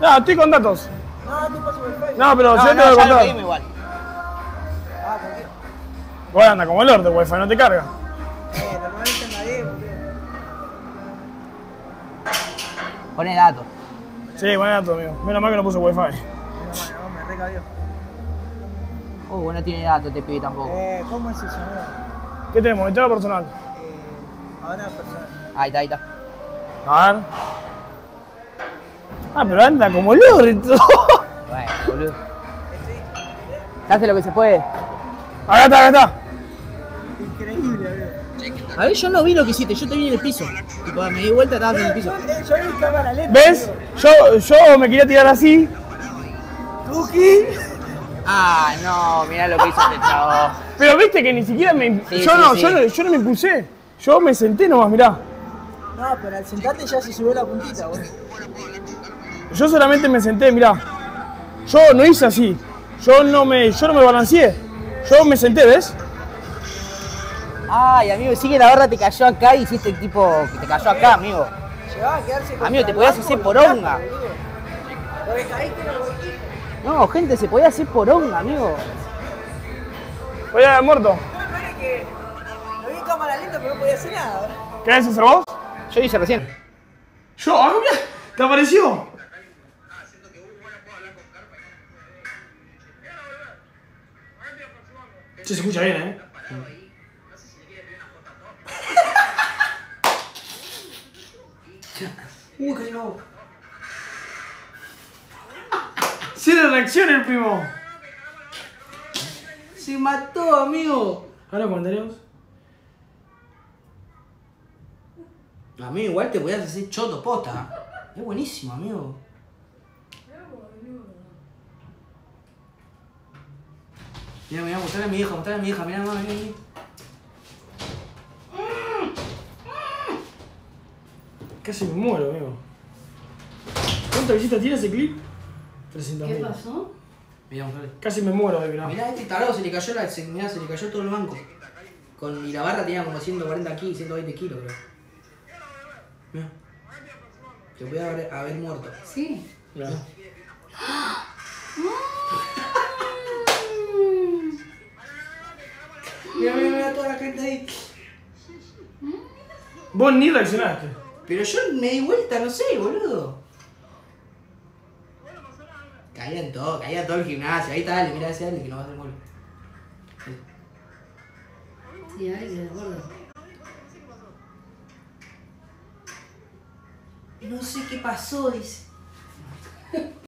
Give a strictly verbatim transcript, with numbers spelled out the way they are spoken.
No, estoy con datos. No, estoy paso por el Facebook. No, pero no, yo no, te voy a contar. Lo igual. Ah, tranquilo. Bueno, anda como el orto, Wi-Fi, no te carga. Eh, normalmente nadie, porque... Pone datos. Sí, pone datos, amigo. Menos mal que no puso Wi-Fi. Menos mal, no, me recabió. Uy, uh, no tiene datos este pibe tampoco. Eh, ¿cómo es eso, amigo? ¿Qué tenemos? ¿Entero personal? Eh, ahora personal. Ahí está, ahí está. A ver. Ah, pero anda como el orto. Bueno, boludo. Se hace lo que se puede. Acá está, acá está. Increíble, boludo. A ver, yo no vi lo que hiciste, yo te vi en el piso. Tipo, me di vuelta, estabas en el piso. Yo vi cámara lenta. ¿Ves? Yo, yo me quería tirar así. ¿Tuki? Ah, no, mirá lo que hizo este chavo. Pero viste que ni siquiera me... Sí, yo, sí, no, sí. Yo, no, yo no me impulsé. Yo me senté nomás, mirá. No, pero al sentarte ya se subió la puntita, boludo. Yo solamente me senté, mirá. Yo no hice así. Yo no me, yo no me balanceé. Yo me senté, ¿ves? Ay, amigo, sí que la barra te cayó acá y hiciste el tipo que te cayó acá, amigo. Llegaba a quedarse con... Amigo, te podías hacer poronga. Porque caíste en el botiquín. No, gente, se podía hacer poronga, amigo. Podía haber muerto. No, no era que... Lo vi en cámara lenta, pero no podía hacer nada. ¿Querés hacer vos? Yo hice recién. ¿Yo? Ah, mira, ¿te apareció? Sí, se escucha bien, ¿eh? Uy, qué loco. Sí, le reacciona el primo. Se mató, amigo. Ahora comentarios. Amigo, igual te podías hacer choto posta. Es buenísimo, amigo. Mira, mira, mostrarle a mi hija, mostrarle a mi hija, mira, mamá, mira, mira. Casi me muero, amigo. ¿Cuántas visitas tiene ese clip? trescientas mil. ¿Qué pasó? Mira, mostrarle. Casi me muero, eh, mirá. Mirá, este tarado se le cayó la, se, mirá, se le cayó todo el banco. Con, y la barra tenía como ciento cuarenta kilos, ciento veinte kilos, creo. Mirá. Te voy a haber, haber muerto. Sí. Mirá. Mira, mira, mira toda la gente ahí. Vos ni reaccionaste. Pero yo me di vuelta, no sé, boludo. Caía en todo, caía en todo el gimnasio. Ahí está Ale, mirá ese Ale que no va a hacer gol. Sí, Ale que se acuerda. No sé qué pasó, dice.